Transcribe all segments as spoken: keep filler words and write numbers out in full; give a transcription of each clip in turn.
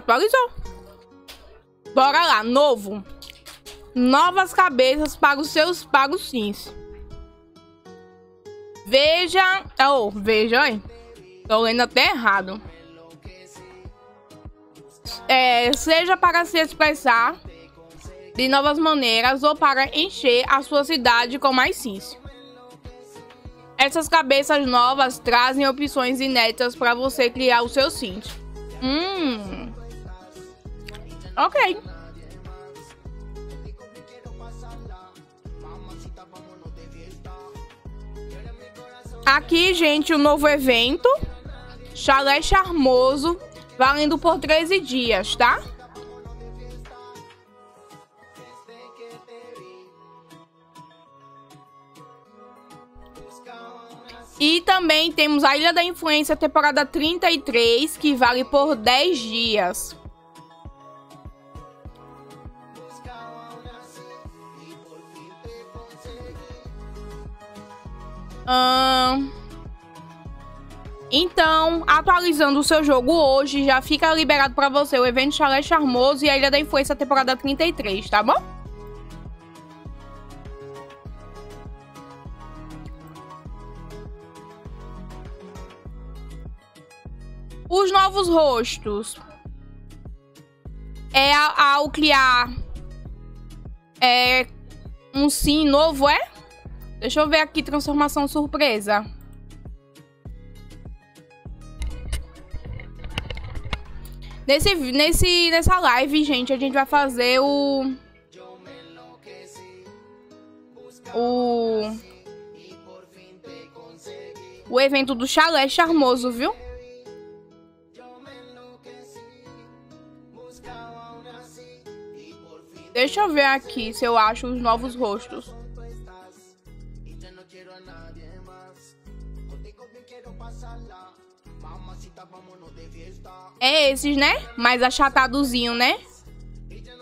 Atualizou. Bora lá, novo. Novas cabeças para os seus pagos sims. Veja... Oh, veja, aí. Tô lendo até errado. É, seja para se expressar de novas maneiras ou para encher a sua cidade com mais sims. Essas cabeças novas trazem opções inéditas para você criar o seu sim. Hum... Ok. Aqui, gente, o novo evento. Chalé Charmoso. Valendo por treze dias, tá? E também temos a Ilha da Influência, temporada trinta e três, que vale por dez dias. Hum... Então, atualizando o seu jogo hoje, já fica liberado para você o evento Chalé Charmoso e a Ilha da Influência, temporada trinta e três, tá bom? Os novos rostos é ao criar é um sim novo, é? Deixa eu ver aqui, transformação surpresa. Nesse, nesse, nessa live, gente, a gente vai fazer o... O... O evento do Chalé Charmoso, viu? Deixa eu ver aqui se eu acho os novos rostos. É esses, né? Mais achatadozinho, né?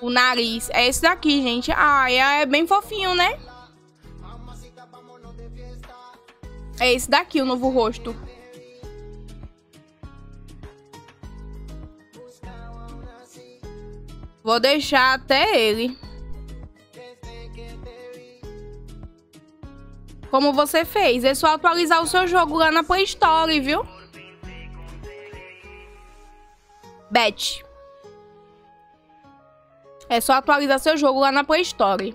O nariz. É esse daqui, gente. Ah, é bem fofinho, né? É esse daqui, o novo rosto. Vou deixar até ele. Como você fez. É só atualizar o seu jogo lá na Play Store, viu? Bet. É só atualizar seu jogo lá na Play Store.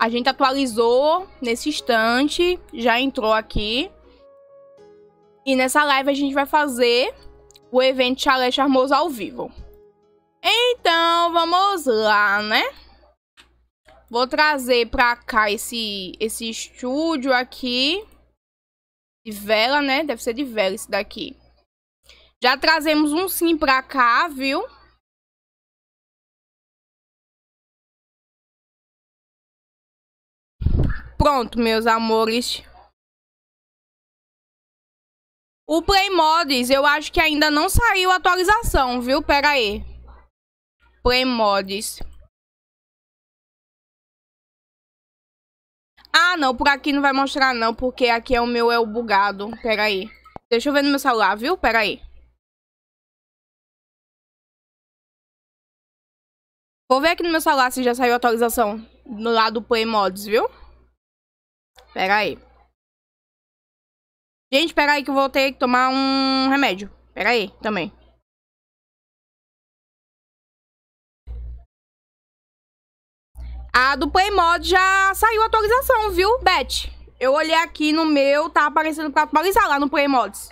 A gente atualizou nesse instante. Já entrou aqui. E nessa live a gente vai fazer o evento Chalé Charmoso ao vivo. Então, vamos lá, né? Vou trazer pra cá esse, esse estúdio aqui. De vela, né? Deve ser de vela esse daqui. Já trazemos um sim pra cá, viu? Pronto, meus amores. O Play Mods, eu acho que ainda não saiu a atualização, viu? Pera aí. Play Mods. Ah, não, por aqui não vai mostrar não, porque aqui é o meu é o bugado. Pera aí. Deixa eu ver no meu celular, viu? Pera aí. Vou ver aqui no meu celular se já saiu a atualização do lado do Play Mods, viu? Pera aí. Gente, pera aí que eu vou ter que tomar um remédio. Pera aí, também. A do Play Mod já saiu a atualização, viu, Beth? Eu olhei aqui no meu, tá aparecendo pra atualizar lá no Play Mods.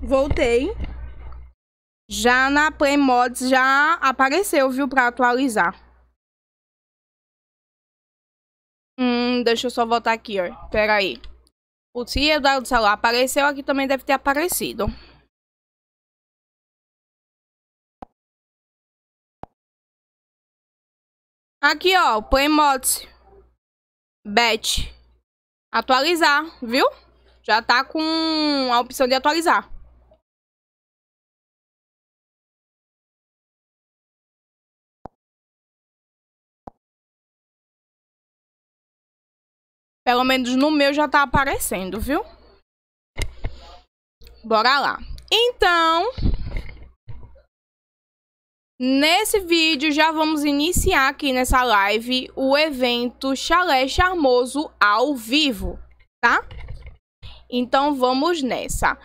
Voltei. Já na Play Mods já apareceu, viu? Pra atualizar. Hum, deixa eu só voltar aqui, ó. Pera aí. O tio do celular apareceu aqui também, deve ter aparecido. Aqui, ó, Play Mods. Bet. Atualizar, viu? Já tá com a opção de atualizar. Pelo menos no meu já tá aparecendo, viu? Bora lá. Então, nesse vídeo já vamos iniciar aqui nessa live o evento Chalé Charmoso ao vivo, tá? Então vamos nessa.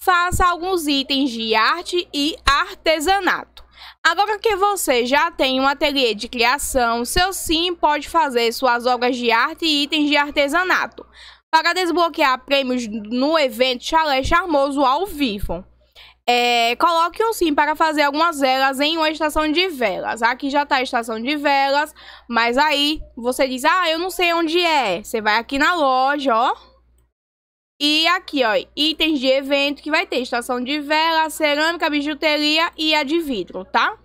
Faça alguns itens de arte e artesanato. Agora que você já tem um ateliê de criação, seu sim pode fazer suas obras de arte e itens de artesanato para desbloquear prêmios no evento Chalé Charmoso ao vivo. É, coloque um sim para fazer algumas velas em uma estação de velas. Aqui já está a estação de velas, mas aí você diz, ah, eu não sei onde é. Você vai aqui na loja, ó. E aqui, ó, itens de evento que vai ter estação de vela, cerâmica, bijuteria e a de vidro, tá?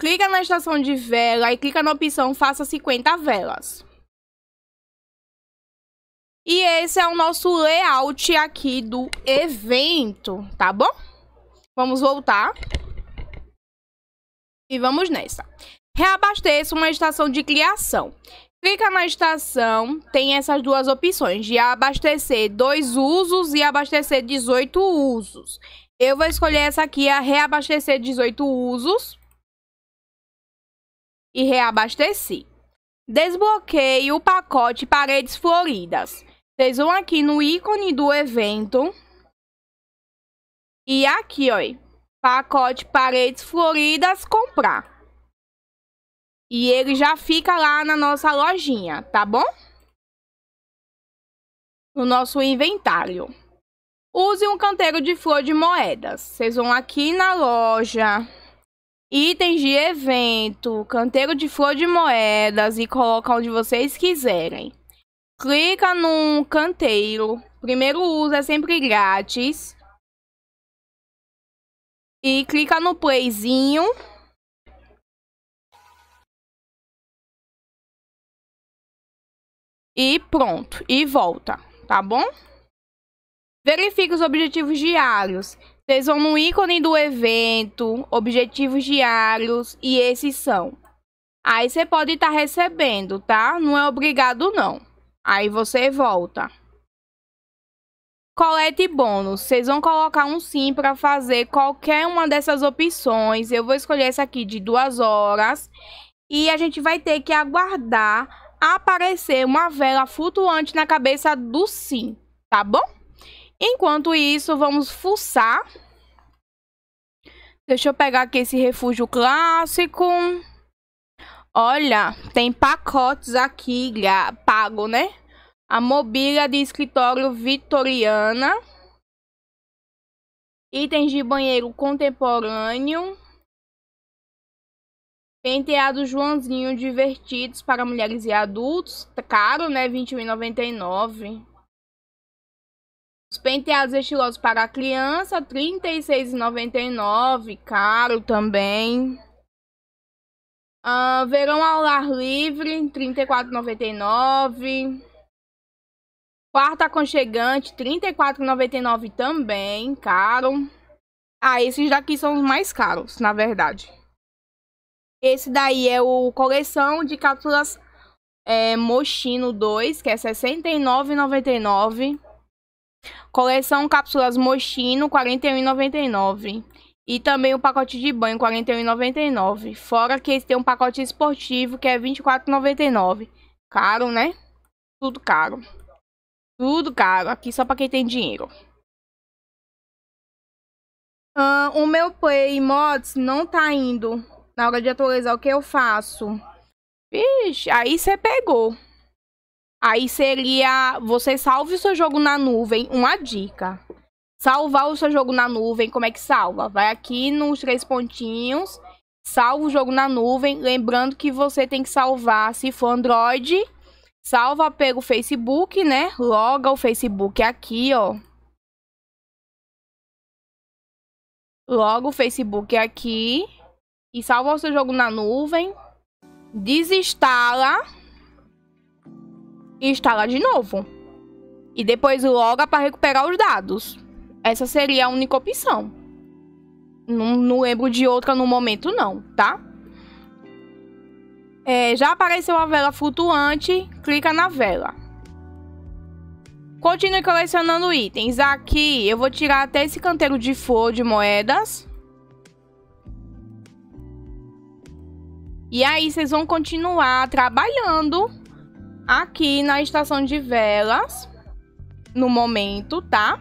Clica na estação de vela e clica na opção faça cinquenta velas. E esse é o nosso layout aqui do evento, tá bom? Vamos voltar. E vamos nessa. Reabasteça uma estação de criação. Clica na estação, tem essas duas opções, de abastecer dois usos e abastecer dezoito usos. Eu vou escolher essa aqui, a reabastecer dezoito usos. E reabasteci. Desbloqueie o pacote paredes floridas. Vocês vão aqui no ícone do evento. E aqui, ó, pacote paredes floridas, comprar. E ele já fica lá na nossa lojinha, tá bom? No nosso inventário. Use um canteiro de flor de moedas. Vocês vão aqui na loja, itens de evento, canteiro de flor de moedas e coloca onde vocês quiserem. Clica num canteiro. Primeiro uso é sempre grátis. E clica no playzinho. E pronto, e volta, tá bom? Verifique os objetivos diários. Vocês vão no ícone do evento, objetivos diários, e esses são. Aí você pode estar recebendo, tá? Não é obrigado, não. Aí você volta. Colete bônus. Vocês vão colocar um sim para fazer qualquer uma dessas opções. Eu vou escolher essa aqui de duas horas. E a gente vai ter que aguardar aparecer uma vela flutuante na cabeça do sim, tá bom? Enquanto isso, vamos fuçar. Deixa eu pegar aqui esse refúgio clássico. Olha, tem pacotes aqui, pago, né? A mobília de escritório vitoriana. Itens de banheiro contemporâneo. Penteado Joãozinho divertidos para mulheres e adultos. Tá caro, né? vinte e um reais e noventa e nove centavos. Os penteados estilosos para a criança, trinta e seis reais e noventa e nove centavos. Caro também. Uh, verão ao ar livre, trinta e quatro reais e noventa e nove centavos. Quarto aconchegante, trinta e quatro reais e noventa e nove centavos também. Caro. Ah, esses daqui são os mais caros, na verdade. Esse daí é o coleção de cápsulas é, Mochino dois, que é sessenta e nove reais e noventa e nove centavos. Coleção cápsulas Mochino, quarenta e um reais e noventa e nove centavos. E também o pacote de banho, quarenta e um reais e noventa e nove centavos. Fora que esse tem um pacote esportivo, que é vinte e quatro reais e noventa e nove centavos. Caro, né? Tudo caro. Tudo caro. Aqui só pra quem tem dinheiro. Ah, o meu Play Mods não tá indo. Na hora de atualizar, o que eu faço? Vixe, aí você pegou. Aí seria, você salve o seu jogo na nuvem, uma dica. Salvar o seu jogo na nuvem, como é que salva? Vai aqui nos três pontinhos, salva o jogo na nuvem. Lembrando que você tem que salvar, se for Android, salva pelo Facebook, né? Loga o Facebook aqui, ó. Loga o Facebook aqui. e salva o seu jogo na nuvem, desinstala e instala de novo. E depois loga para recuperar os dados. Essa seria a única opção. Não, não lembro de outra no momento não, tá? É, já apareceu a vela flutuante, clica na vela. Continue colecionando itens. Aqui eu vou tirar até esse canteiro de flor de moedas. E aí vocês vão continuar trabalhando aqui na estação de velas no momento, tá?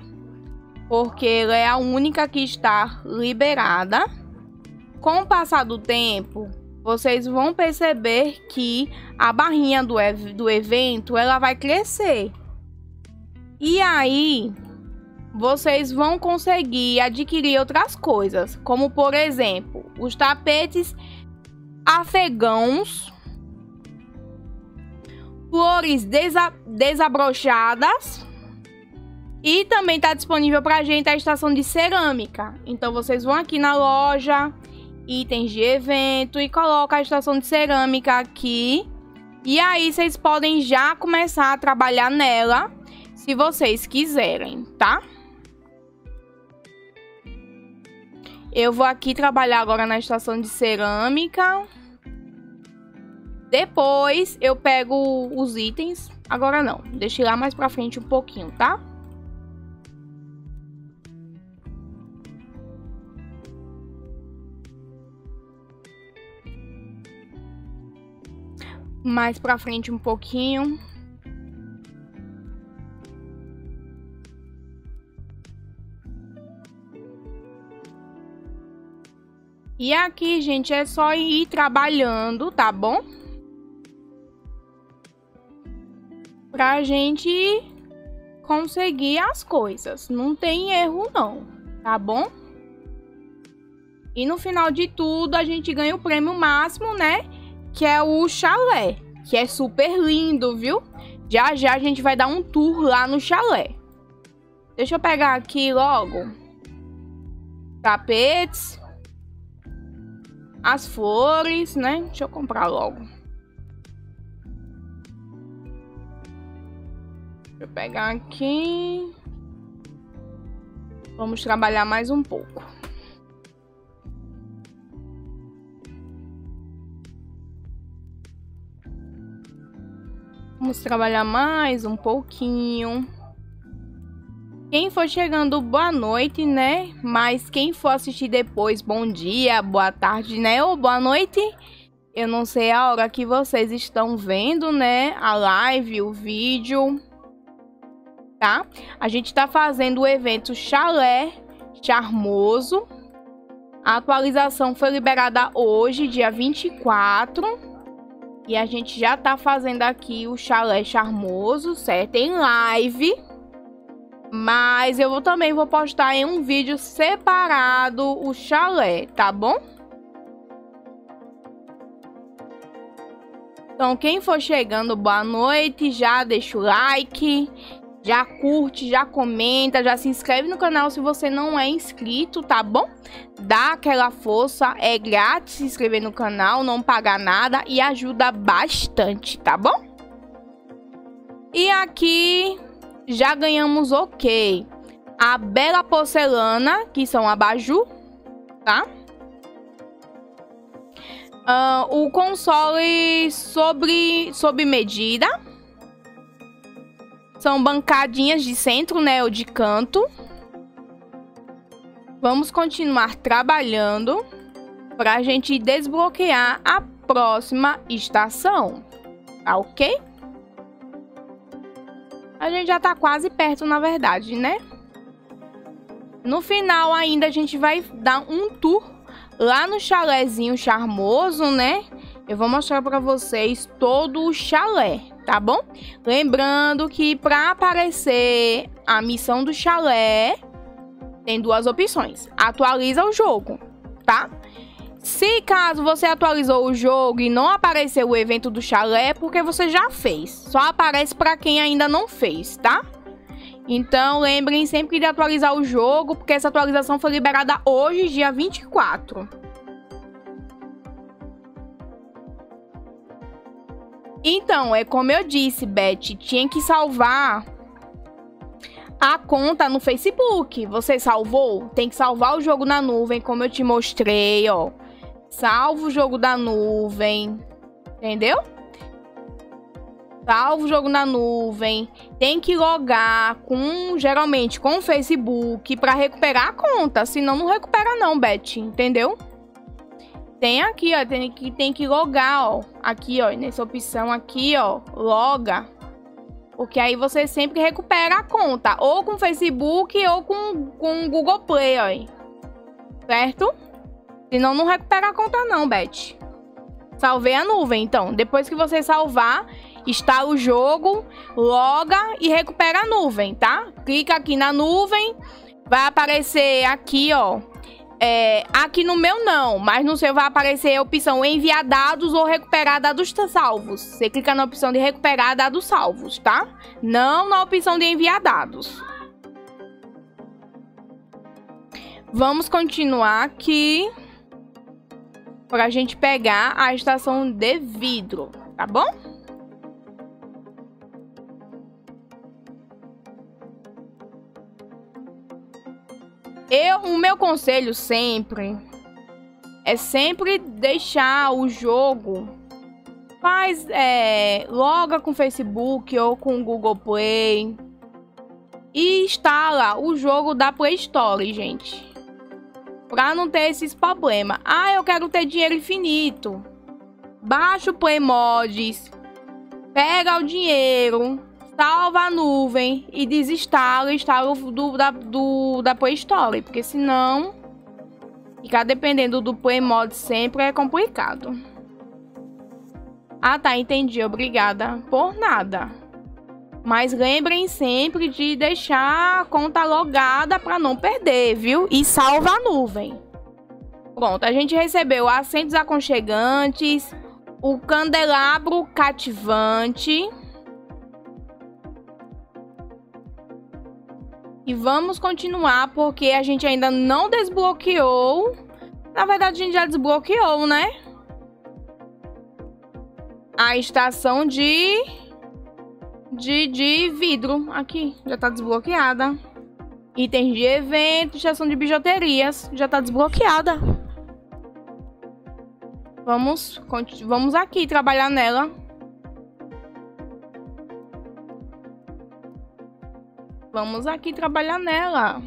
Porque ela é a única que está liberada. Com o passar do tempo, vocês vão perceber que a barrinha do, ev- do evento, ela vai crescer. E aí, vocês vão conseguir adquirir outras coisas, como por exemplo, os tapetes afegãos, flores desa- desabrochadas. E também tá disponível pra gente a estação de cerâmica. Então vocês vão aqui na loja, itens de evento, e coloca a estação de cerâmica aqui. E aí vocês podem já começar a trabalhar nela, se vocês quiserem, tá? Eu vou aqui trabalhar agora na estação de cerâmica. Depois eu pego os itens. Agora não, deixei lá mais pra frente um pouquinho, tá? Mais pra frente um pouquinho. E aqui, gente, é só ir trabalhando, tá bom? Pra gente conseguir as coisas. Não tem erro não, tá bom? E no final de tudo, a gente ganha o prêmio máximo, né? Que é o chalé, que é super lindo, viu? Já já a gente vai dar um tour lá no chalé. Deixa eu pegar aqui logo. Tapetes. As flores, né? Deixa eu comprar logo. Deixa eu pegar aqui. Vamos trabalhar mais um pouco. Vamos trabalhar mais um pouquinho. Quem for chegando, boa noite, né? Mas quem for assistir depois, bom dia, boa tarde, né? Ou boa noite. Eu não sei a hora que vocês estão vendo, né? A live, o vídeo, tá? A gente tá fazendo o evento Chalé Charmoso. A atualização foi liberada hoje, dia vinte e quatro. E a gente já tá fazendo aqui o Chalé Charmoso, certo? Em live. Mas eu vou, também vou postar em um vídeo separado o chalé, tá bom? Então quem for chegando, boa noite, já deixa o like, já curte, já comenta, já se inscreve no canal se você não é inscrito, tá bom? Dá aquela força, é grátis se inscrever no canal, não paga nada e ajuda bastante, tá bom? E aqui... já ganhamos, ok, a bela porcelana, que são abajur, tá? Uh, o console sobre, sobre medida. São bancadinhas de centro, né, ou de canto. Vamos continuar trabalhando para a gente desbloquear a próxima estação, tá ok? A gente já tá quase perto, na verdade, né? No final ainda a gente vai dar um tour lá no chalézinho charmoso, né? Eu vou mostrar pra vocês todo o chalé, tá bom? Lembrando que pra aparecer a missão do chalé, tem duas opções. Atualiza o jogo, tá? Se caso você atualizou o jogo e não apareceu o evento do chalé, é porque você já fez. Só aparece para quem ainda não fez, tá? Então lembrem sempre de atualizar o jogo, porque essa atualização foi liberada hoje, dia vinte e quatro. Então, é como eu disse, Beth, tinha que salvar a conta no Facebook. Você salvou? Tem que salvar o jogo na nuvem, como eu te mostrei, ó. Salva o jogo da nuvem, entendeu? Salva o jogo na nuvem. Tem que logar com, geralmente, com o Facebook para recuperar a conta. Senão não recupera não, Beth, entendeu? Tem aqui, ó, tem que, tem que logar, ó. Aqui, ó, nessa opção aqui, ó, loga. Porque aí você sempre recupera a conta. Ou com o Facebook ou com, com o Google Play, ó. Certo? Senão não recupera a conta não, Beth. Salvei a nuvem, então. Depois que você salvar, instala o jogo, loga e recupera a nuvem, tá? Clica aqui na nuvem. Vai aparecer aqui, ó. É, aqui no meu não, mas no seu vai aparecer a opção enviar dados ou recuperar dados salvos. Você clica na opção de recuperar dados salvos, tá? Não na opção de enviar dados. Vamos continuar aqui pra gente pegar a estação de vidro, tá bom? Eu, o meu conselho sempre é sempre deixar o jogo, faz, é, loga com o Facebook ou com o Google Play e instala o jogo da Play Store, gente, pra não ter esses problemas. Ah, eu quero ter dinheiro infinito. Baixa o Play Mods, pega o dinheiro, salva a nuvem e desinstala, instala do, da, do, da Play Store, porque senão ficar dependendo do Play Mod sempre é complicado. Ah tá, entendi, obrigada por nada. Mas lembrem sempre de deixar a conta logada para não perder, viu? E salva a nuvem. Pronto, a gente recebeu assentos aconchegantes, o candelabro cativante. E vamos continuar, porque a gente ainda não desbloqueou. Na verdade, a gente já desbloqueou, né? A estação de... De, de vidro. Aqui, já tá desbloqueada. Itens de evento, estação de bijuterias. Já tá desbloqueada. Vamos, vamos aqui trabalhar nela. Vamos aqui trabalhar nela.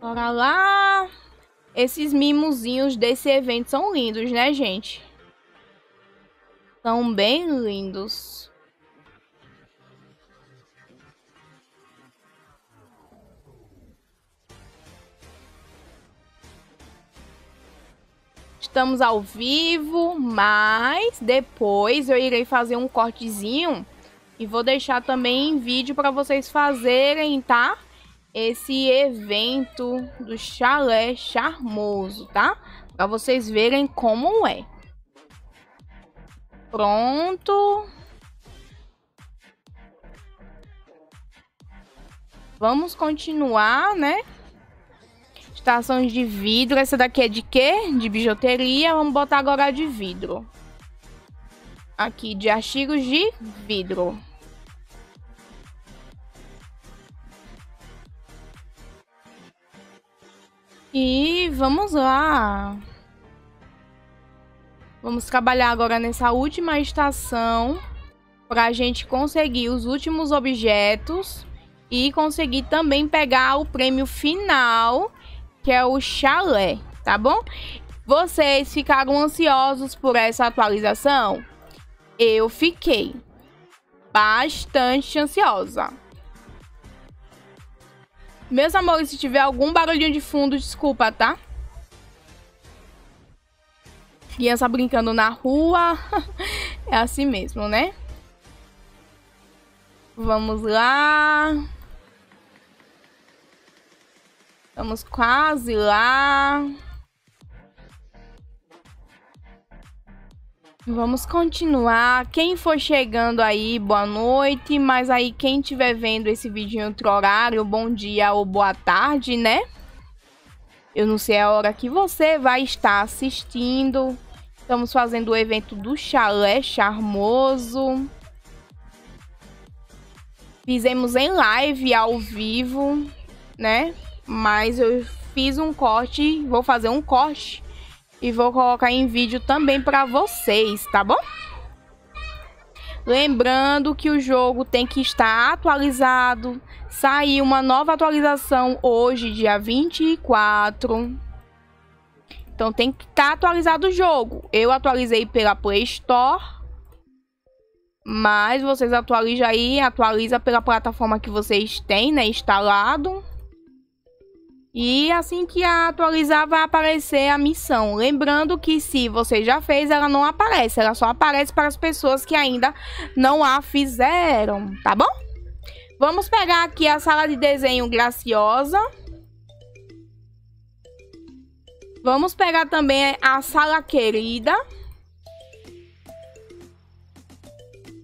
Bora lá. Esses mimozinhos desse evento são lindos, né, gente? São bem lindos. Estamos ao vivo, mas depois eu irei fazer um cortezinho e vou deixar também em vídeo para vocês fazerem, tá? Esse evento do Chalé Charmoso, tá? Para vocês verem como é. Pronto. Vamos continuar, né? Estações de vidro, essa daqui é de quê? De bijuteria, vamos botar agora de vidro. Aqui, de artigos de vidro. E vamos lá. Vamos trabalhar agora nessa última estação para a gente conseguir os últimos objetos e conseguir também pegar o prêmio final, que é o chalé, tá bom? Vocês ficaram ansiosos por essa atualização? Eu fiquei bastante ansiosa. Meus amores, se tiver algum barulhinho de fundo, desculpa, tá? Criança brincando na rua. É assim mesmo, né? Vamos lá. Estamos quase lá. Vamos continuar. Quem for chegando aí, boa noite. Mas aí quem estiver vendo esse vídeo em outro horário, bom dia ou boa tarde, né? Eu não sei a hora que você vai estar assistindo. Estamos fazendo o evento do Chalé Charmoso. Fizemos em live, ao vivo, né? Mas eu fiz um corte, vou fazer um corte e vou colocar em vídeo também para vocês, tá bom? Lembrando que o jogo tem que estar atualizado. Saiu uma nova atualização hoje, dia vinte e quatro. Então tem que estar atualizado o jogo. Eu atualizei pela Play Store, mas vocês atualizam aí, atualiza pela plataforma que vocês têm, né, instalado. E assim que a atualizar vai aparecer a missão. Lembrando que se você já fez, ela não aparece. Ela só aparece para as pessoas que ainda não a fizeram, tá bom? Vamos pegar aqui a sala de desenho graciosa. Vamos pegar também a sala querida.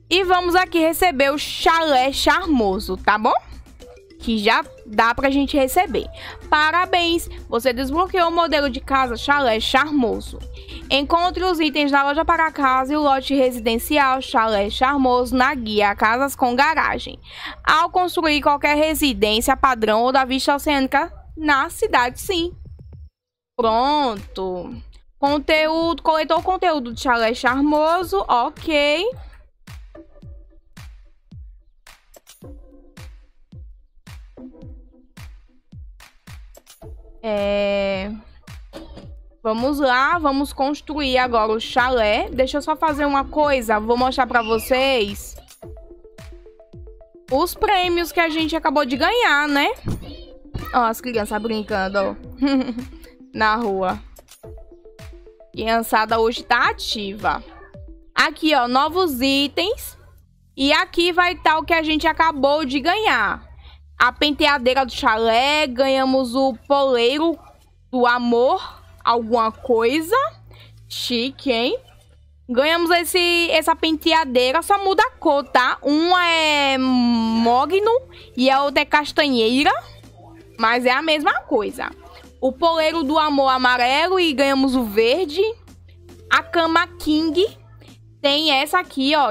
E vamos aqui receber o Chalé Charmoso, tá bom? Que já dá pra gente receber. Parabéns! Você desbloqueou o modelo de casa Chalé Charmoso. Encontre os itens da loja para casa e o lote residencial Chalé Charmoso na guia Casas com Garagem. Ao construir qualquer residência padrão ou da vista oceânica na cidade, sim. Pronto. Conteúdo, coletou o conteúdo de Chalé Charmoso, ok. É... Vamos lá, vamos construir agora o chalé. Deixa eu só fazer uma coisa, vou mostrar pra vocês os prêmios que a gente acabou de ganhar, né? Ó, as crianças brincando, ó. Na rua. Criançada hoje tá ativa. Aqui, ó, novos itens. E aqui vai estar o que a gente acabou de ganhar. A penteadeira do chalé, ganhamos o poleiro do amor, alguma coisa. Chique, hein? Ganhamos esse, essa penteadeira, só muda a cor, tá? Uma é mogno e a outra é castanheira, mas é a mesma coisa. O poleiro do amor amarelo e ganhamos o verde. A cama king tem essa aqui, ó,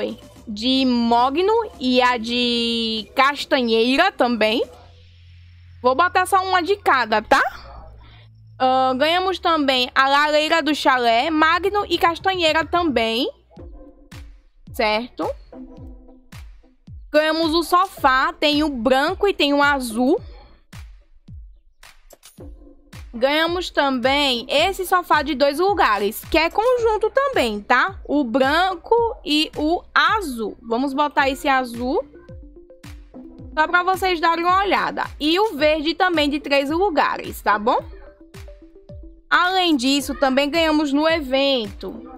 de mogno e a de castanheira também. Vou botar só uma de cada, tá? Uh, ganhamos também a lareira do chalé, magno e castanheira também, certo? Ganhamos o sofá, tem o branco e tem o azul. Ganhamos também esse sofá de dois lugares, que é conjunto também, tá? O branco e o azul. Vamos botar esse azul, só pra vocês darem uma olhada. E o verde também de três lugares, tá bom? Além disso, também ganhamos no evento.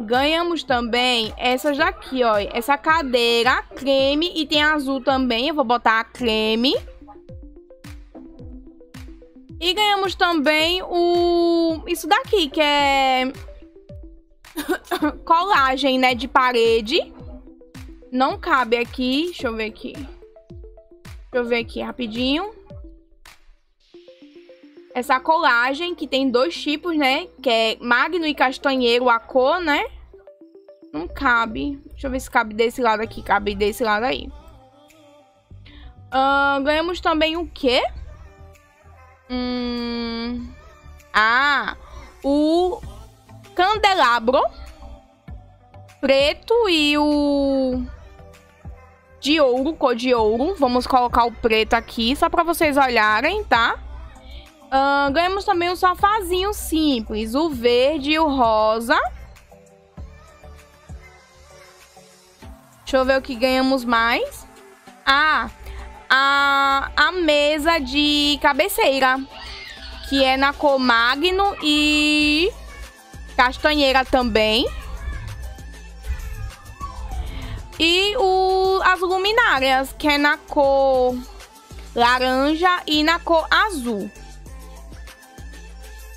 Ganhamos também essas daqui, ó. Essa cadeira creme e tem azul também. Eu vou botar a creme. E ganhamos também o... isso daqui, que é... colagem, né? De parede. Não cabe aqui. Deixa eu ver aqui. Deixa eu ver aqui rapidinho. Essa colagem, que tem dois tipos, né? Que é magno e castanheiro, a cor, né? Não cabe. Deixa eu ver se cabe desse lado aqui. Cabe desse lado aí. Uh, ganhamos também o quê? Hum... Ah, o candelabro preto e o de ouro, cor de ouro. Vamos colocar o preto aqui, só pra vocês olharem, tá? Ah, ganhamos também um sofazinho simples, o verde e o rosa. Deixa eu ver o que ganhamos mais. Ah... A, a mesa de cabeceira, que é na cor magno e castanheira também. E o, as luminárias, que é na cor laranja e na cor azul.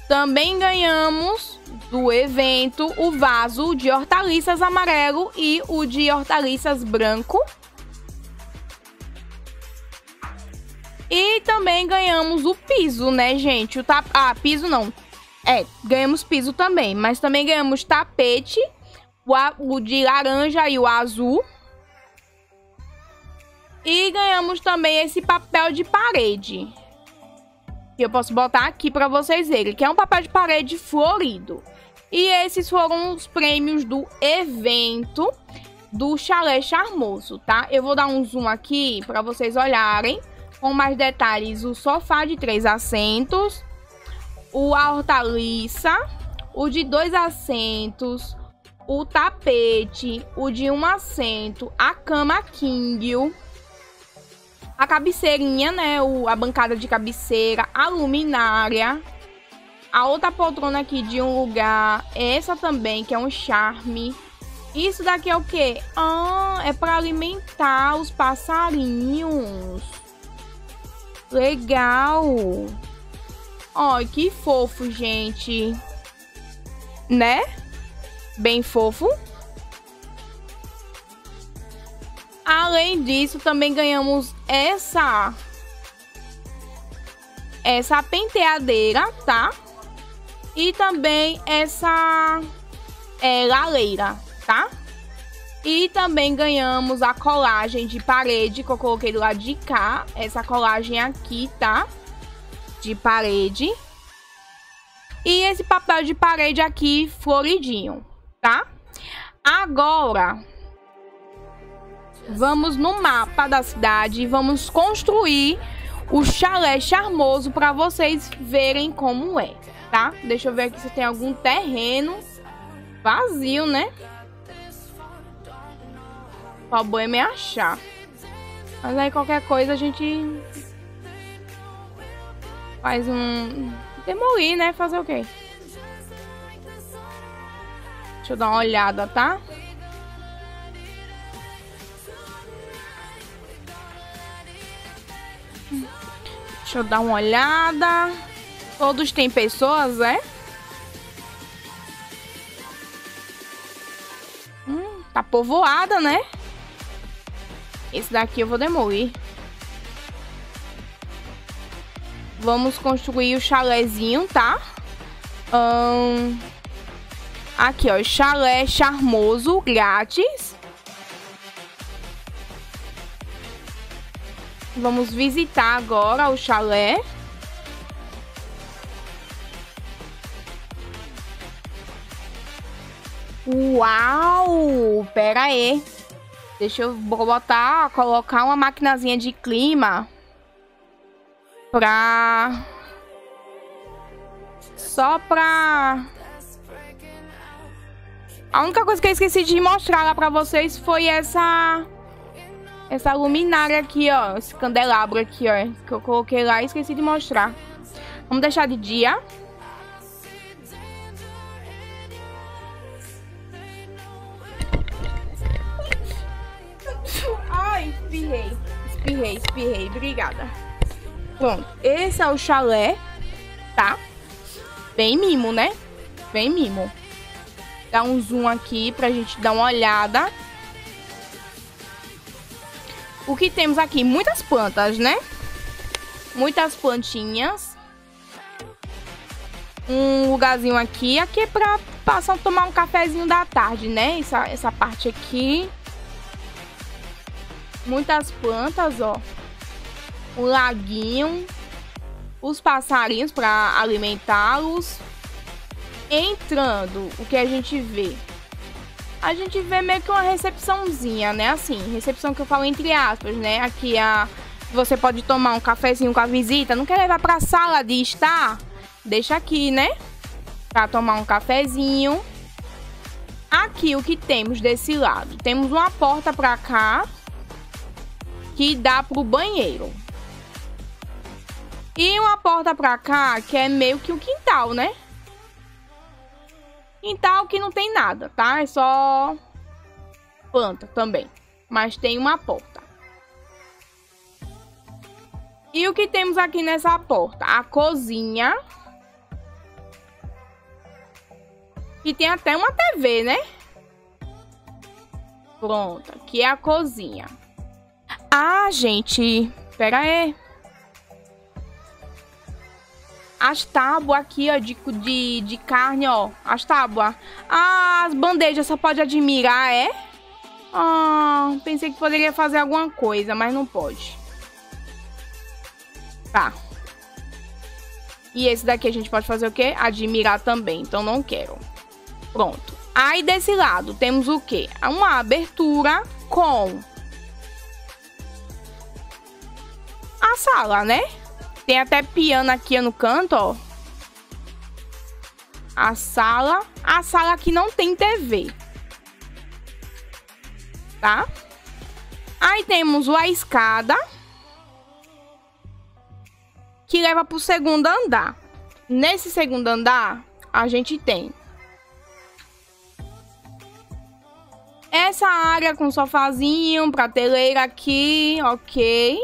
Também ganhamos do evento o vaso de hortaliças amarelo e o de hortaliças branco. E também ganhamos o piso, né, gente? O tap... Ah, piso não. É, ganhamos piso também. Mas também ganhamos tapete, o, a... o de laranja e o azul. E ganhamos também esse papel de parede. E eu posso botar aqui pra vocês verem, que é um papel de parede florido. E esses foram os prêmios do evento do Chalé Charmoso, tá? Eu vou dar um zoom aqui pra vocês olharem com mais detalhes o sofá de três assentos, o a hortaliça, o de dois assentos, o tapete, o de um assento, a cama king, a cabeceirinha, né, o, a bancada de cabeceira, a luminária, a outra poltrona aqui de um lugar, essa também, que é um charme. Isso daqui é o quê? Ah, é para alimentar os passarinhos. Legal. Ai, que fofo, gente. Né? Bem fofo. Além disso, também ganhamos essa... Essa penteadeira, tá? E também essa... É, laleira, tá? E também ganhamos a colagem de parede, que eu coloquei do lado de cá. Essa colagem aqui, tá? De parede. E esse papel de parede aqui, floridinho, tá? Agora... Vamos no mapa da cidade e vamos construir o Chalé Charmoso para vocês verem como é, tá? Deixa eu ver aqui se tem algum terreno vazio, né? Só bom é me achar. Mas aí qualquer coisa a gente faz um... Demolir, né? Fazer o quê? Deixa eu dar uma olhada, tá? Deixa eu dar uma olhada. Todos têm pessoas, é? Hum, tá povoada, né? Esse daqui eu vou demolir. Vamos construir o chalézinho, tá? Hum, aqui, ó. Chalé Charmoso, grátis. Vamos visitar agora o chalé. Uau! Pera aí. Deixa eu botar, colocar uma maquinazinha de clima pra... Só pra... A única coisa que eu esqueci de mostrar lá pra vocês foi essa... Essa luminária aqui, ó. Esse candelabro aqui, ó. Que eu coloquei lá e esqueci de mostrar. Vamos deixar de dia. Ai, espirrei. Espirrei, espirrei. Obrigada. Pronto. Esse é o chalé, tá? Bem mimo, né? Bem mimo. Dá um zoom aqui pra gente dar uma olhada. O que temos aqui? Muitas plantas, né? Muitas plantinhas. Um lugarzinho aqui. Aqui é pra passar, tomar um cafezinho da tarde, né? Essa, essa parte aqui. Muitas plantas, ó. Um laguinho. Os passarinhos pra alimentá-los. Entrando, o que a gente vê? A gente vê meio que uma recepçãozinha, né? Assim, recepção que eu falo entre aspas, né? Aqui a... você pode tomar um cafezinho com a visita. Não quer levar pra sala de estar? Deixa aqui, né? Pra tomar um cafezinho. Aqui o que temos desse lado? Temos uma porta pra cá que dá pro banheiro. E uma porta pra cá que é meio que um quintal, né? Quintal que não tem nada, tá? É só planta também. Mas tem uma porta. E o que temos aqui nessa porta? A cozinha. E tem até uma T V, né? Pronto. Aqui é a cozinha. Ah, gente. Pera aí. as tábuas aqui, ó, de, de, de carne, ó. As tábuas. Ah, as bandejas só pode admirar, é? Ah, pensei que poderia fazer alguma coisa, mas não pode. Tá. E esse daqui a gente pode fazer o quê? Admirar também, então não quero. Pronto. Aí desse lado temos o quê? Uma abertura com a sala, né? Tem até piano aqui no canto, ó. A sala. A sala aqui não tem T V. Tá? Aí temos a escada, que leva pro segundo andar. Nesse segundo andar, a gente tem essa área com sofazinho, prateleira aqui, ok.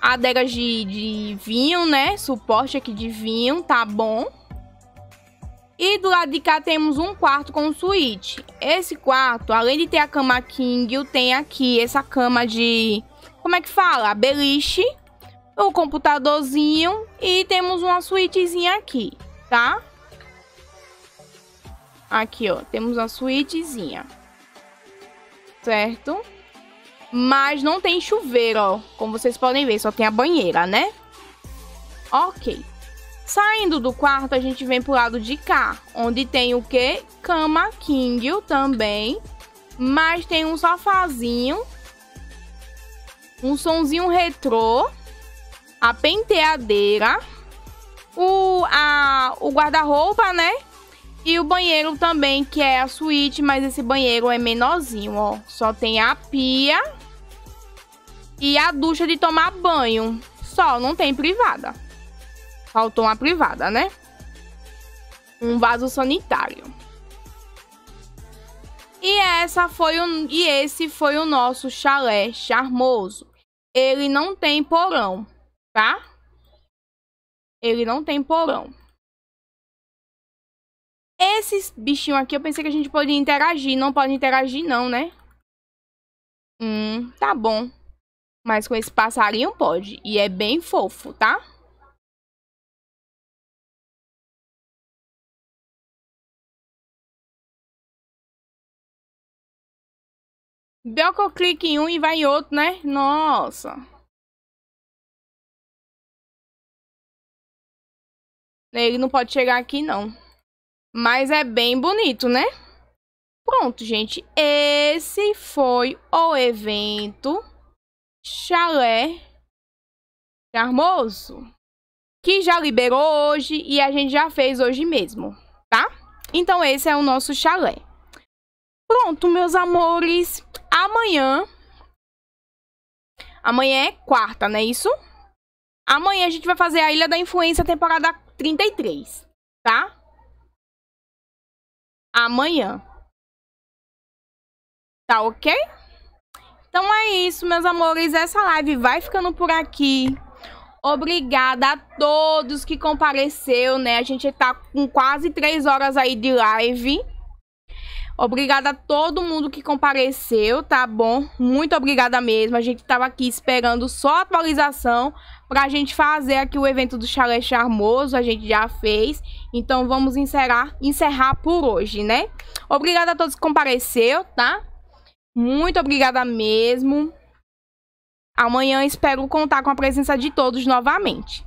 Adegas de, de vinho, né? Suporte aqui de vinho, tá bom. E do lado de cá temos um quarto com suíte. Esse quarto, além de ter a cama king, tem aqui essa cama de... Como é que fala? Beliche. O computadorzinho. E temos uma suítezinha aqui, tá? Aqui, ó. Temos uma suítezinha. Certo? Mas não tem chuveiro, ó. Como vocês podem ver, só tem a banheira, né? Ok. Saindo do quarto, a gente vem pro lado de cá. Onde tem o quê? Cama king também. Mas tem um sofazinho. Um sonzinho retrô. A penteadeira, o, a, o guarda-roupa, né? E o banheiro também, que é a suíte, mas esse banheiro é menorzinho, ó. Só tem a pia e a ducha de tomar banho. Só, não tem privada. Faltou uma privada, né? Um vaso sanitário. E, essa foi o, e esse foi o nosso chalé charmoso. Ele não tem porão. Tá? Ele não tem porão. Esses bichinhos aqui eu pensei que a gente podia interagir. Não pode interagir não, né? Hum, tá bom. Mas com esse passarinho pode. E é bem fofo, tá? Bel que eu clico em um e vai em outro, né? Nossa. Ele não pode chegar aqui, não. Mas é bem bonito, né? Pronto, gente. Esse foi o evento Chalé Charmoso, que já liberou hoje e a gente já fez hoje mesmo, tá? Então, esse é o nosso chalé. Pronto, meus amores. Amanhã... Amanhã é quarta, não é isso? Amanhã a gente vai fazer a Ilha da Influência, temporada trinta e três, tá? Amanhã. Tá ok? Então é isso, meus amores. Essa live vai ficando por aqui. Obrigada a todos que compareceram, né? A gente tá com quase três horas aí de live. Obrigada a todo mundo que compareceu, tá bom? Muito obrigada mesmo. A gente tava aqui esperando só a atualização pra gente fazer aqui o evento do Chalé Charmoso. A gente já fez. Então vamos encerrar, encerrar por hoje, né? Obrigada a todos que compareceram, tá? Muito obrigada mesmo. Amanhã espero contar com a presença de todos novamente.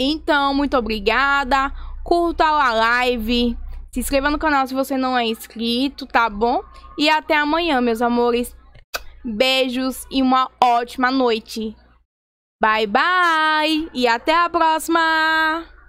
Então, muito obrigada. Curta a live. Se inscreva no canal se você não é inscrito, tá bom? E até amanhã, meus amores. Beijos e uma ótima noite. Bye, bye! E até a próxima!